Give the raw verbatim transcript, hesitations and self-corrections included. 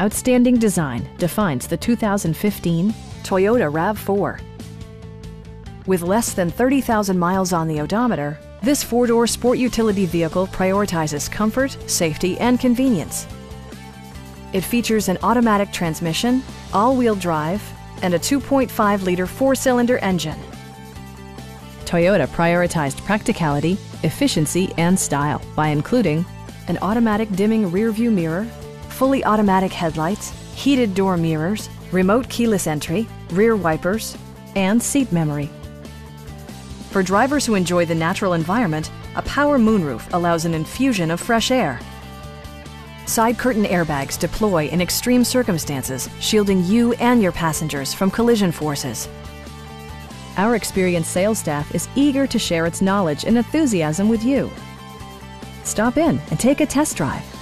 Outstanding design defines the two thousand fifteen Toyota RAV four. With less than thirty thousand miles on the odometer, this four-door sport utility vehicle prioritizes comfort, safety, and convenience. It features an automatic transmission, all-wheel drive, and a two point five liter four-cylinder engine. Toyota prioritized practicality, efficiency, and style by including an automatic dimming rearview mirror, fully automatic headlights, heated door mirrors, remote keyless entry, rear wipers, and seat memory. For drivers who enjoy the natural environment, a power moonroof allows an infusion of fresh air. Side curtain airbags deploy in extreme circumstances, shielding you and your passengers from collision forces. Our experienced sales staff is eager to share its knowledge and enthusiasm with you. Stop in and take a test drive.